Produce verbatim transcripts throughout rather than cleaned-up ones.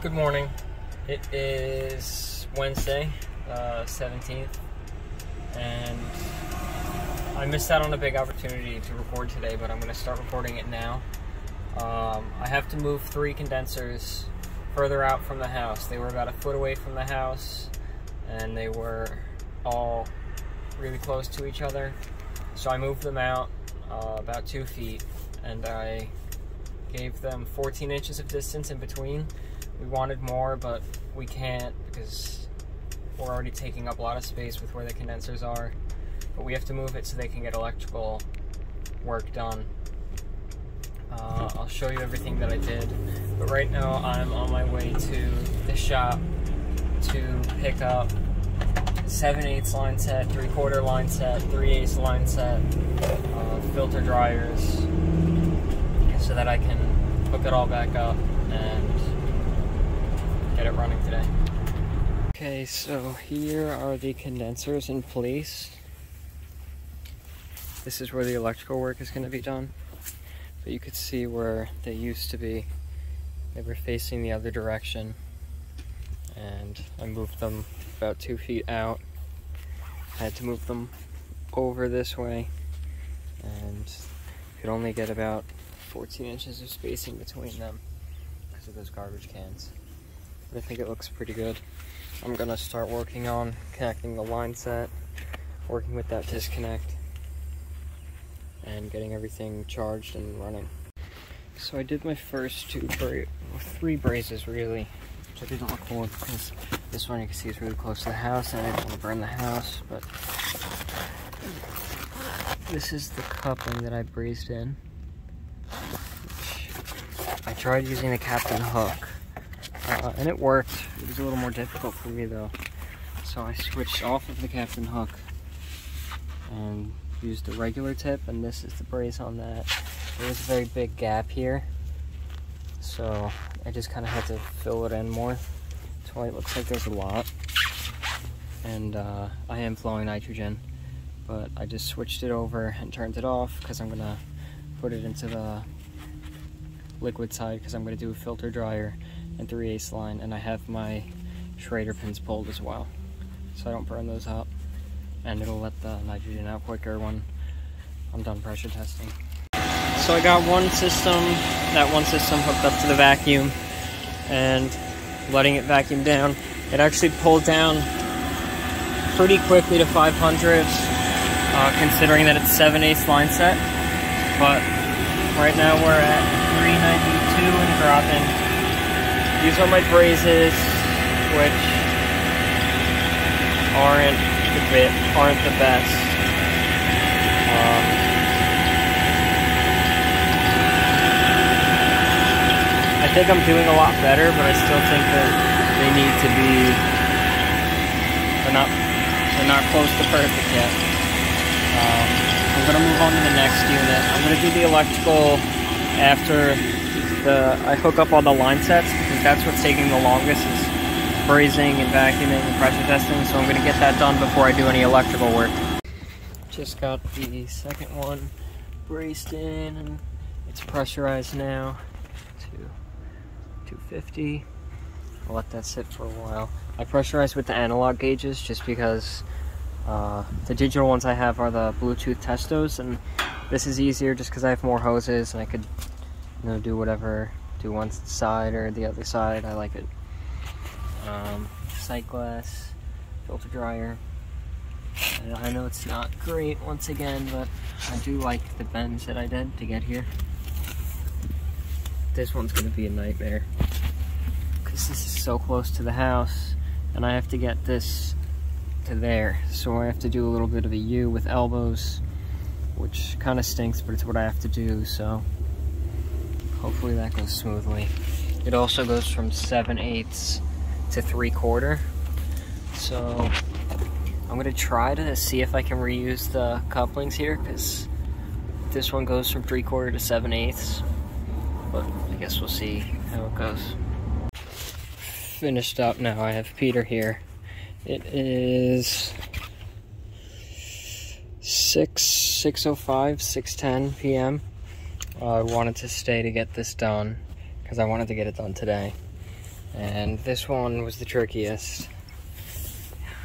Good morning. It is Wednesday, uh, seventeenth, and I missed out on a big opportunity to record today, but I'm going to start recording it now. Um, I have to move three condensers further out from the house. They were about a foot away from the house, and they were all really close to each other. So I moved them out uh, about two feet, and I gave them fourteen inches of distance in between. We wanted more, but we can't because we're already taking up a lot of space with where the condensers are. But we have to move it so they can get electrical work done. Uh, I'll show you everything that I did. But right now I'm on my way to the shop to pick up seven eighths line set, three quarter line set, three eighths line set, uh, filter dryers, so that I can hook it all back up and get it running today. Okay, so here are the condensers in place. This is where the electrical work is going to be done. But you could see where they used to be. They were facing the other direction, and I moved them about two feet out. I had to move them over this way, and you could only get about fourteen inches of spacing between them because of those garbage cans. But I think it looks pretty good. I'm gonna start working on connecting the line set, working with that disconnect, and getting everything charged and running. So I did my first two, bra three braces really, which I didn't record because this one you can see is really close to the house and I didn't want to burn the house, but this is the coupling that I brazed in. I tried using the Captain Hook, uh, and it worked. It was a little more difficult for me though, so I switched off of the Captain Hook and used the regular tip, and this is the brace on that. There was a very big gap here, so I just kind of had to fill it in more. That's why it looks like there's a lot, and uh, I am flowing nitrogen, but I just switched it over and turned it off because I'm going to put it into the liquid side because I'm going to do a filter dryer and three eighths line, and I have my Schrader pins pulled as well so I don't burn those up, and it'll let the nitrogen out quicker when I'm done pressure testing. So I got one system, that one system hooked up to the vacuum and letting it vacuum down. It actually pulled down pretty quickly to five hundred uh, considering that it's seven eighths line set, but right now we're at three ninety-two and dropping. These are my brazes, which aren't the bit, aren't the best. Um, I think I'm doing a lot better, but I still think that they need to be. They're not. They're not close to perfect yet. Um, I'm gonna move on to the next unit. I'm gonna do the electrical after the I hook up all the line sets, because that's what's taking the longest, is brazing and vacuuming and pressure testing, so I'm going to get that done before I do any electrical work. Just got the second one braced in, and it's pressurized now to two fifty. I'll let that sit for a while. I pressurized with the analog gauges just because uh, the digital ones I have are the Bluetooth testos, and this is easier just because I have more hoses and I could, you know, do whatever, do one side or the other side. I like it. Um, sight glass, filter dryer. And I know it's not great once again, but I do like the bends that I did to get here. This one's going to be a nightmare because this is so close to the house, and I have to get this to there. So I have to do a little bit of a U with elbows, which kind of stinks, but it's what I have to do, so hopefully that goes smoothly. It also goes from seven eighths to three quarter, so I'm going to try to see if I can reuse the couplings here, because this one goes from three quarter to seven eighths, but I guess we'll see how it goes. Finished up now. I have Peter here. It is six oh five, six ten p m Uh, I wanted to stay to get this done because I wanted to get it done today. and this one was the trickiest.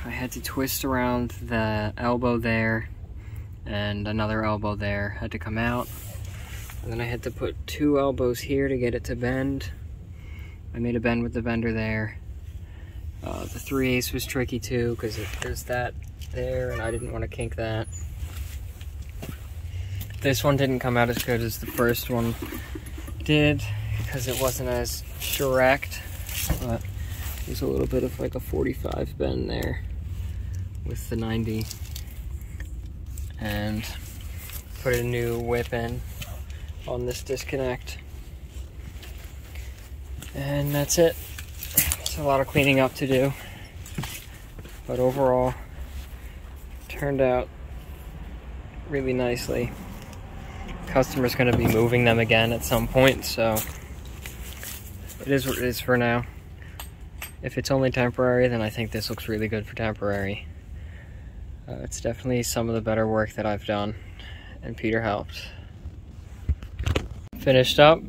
I had to twist around the elbow there and another elbow there, had to come out, and then I had to put two elbows here to get it to bend. I made a bend with the bender there. Uh, the three eighths was tricky too, because there's that there and I didn't want to kink that. This one didn't come out as good as the first one did because it wasn't as direct, but there's a little bit of like a forty-five bend there with the ninety, and put a new whip in on this disconnect. And that's it. It's a lot of cleaning up to do, but overall turned out really nicely. Customer's going to be moving them again at some point, so it is what it is for now. If it's only temporary, then I think this looks really good for temporary. Uh, it's definitely some of the better work that I've done, and Peter helped. Finished up.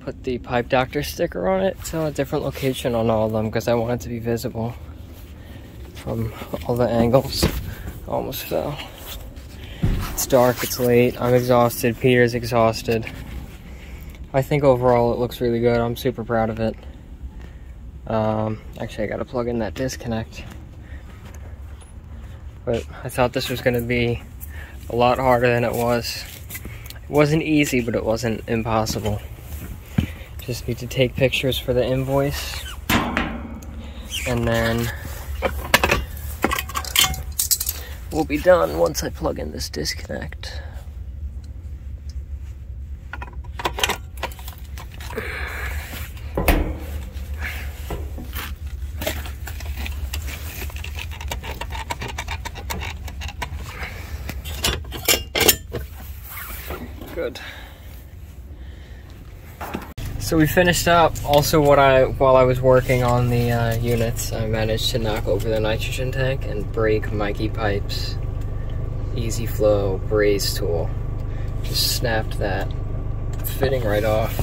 Put the Pipe Doctor sticker on it. It's on a different location on all of them because I want it to be visible from all the angles. Almost fell. It's dark, it's late, I'm exhausted, Peter's exhausted. I think overall it looks really good. I'm super proud of it. Um, actually, I gotta plug in that disconnect. But I thought this was gonna be a lot harder than it was. It wasn't easy, but it wasn't impossible. Just need to take pictures for the invoice, and then we'll be done once I plug in this disconnect. Good. So we finished up. Also, what I while I was working on the uh, units, I managed to knock over the nitrogen tank and break Mikey Pipes Easy Flow braze tool. Just snapped that fitting right off.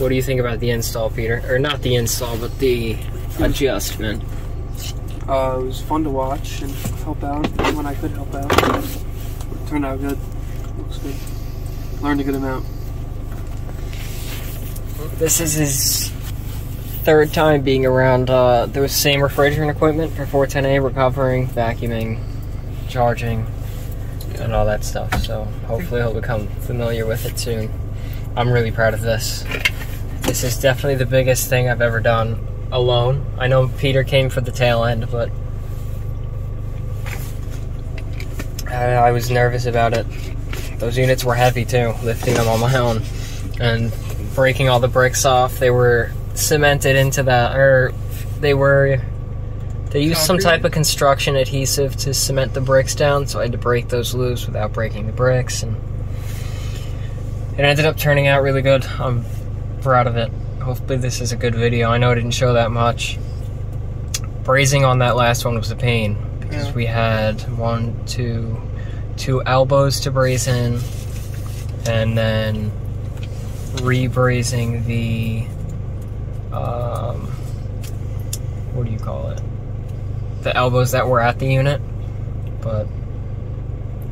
What do you think about the install, Peter? Or not the install, but the adjustment. Uh, it was fun to watch and help out when I could help out. It turned out good. Looks good. Learned a good amount. This is his third time being around uh, the same refrigerant equipment for four ten A, recovering, vacuuming, charging, and all that stuff. So hopefully he'll become familiar with it soon. I'm really proud of this. This is definitely the biggest thing I've ever done alone. I know Peter came for the tail end, but I, I was nervous about it. Those units were heavy too, lifting them on my own. And breaking all the bricks off, they were cemented into that, or they were, they used some type of construction adhesive to cement the bricks down, so I had to break those loose without breaking the bricks, and it ended up turning out really good. I'm proud of it. Hopefully this is a good video. I know I didn't show that much. Brazing on that last one was a pain, because yeah. We had one, two, two elbows to braze in, and then re-brazing the, um, what do you call it? The elbows that were at the unit, but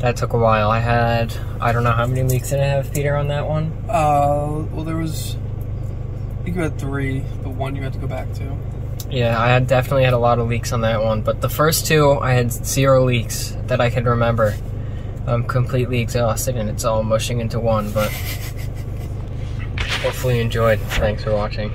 that took a while. I had, I don't know, how many leaks did I have, Peter, on that one? Uh, well, there was, I think you had three, the one you had to go back to. Yeah, I had definitely had a lot of leaks on that one, but the first two, I had zero leaks that I could remember. I'm completely exhausted and it's all mushing into one, but hopefully you enjoyed. Thanks for watching.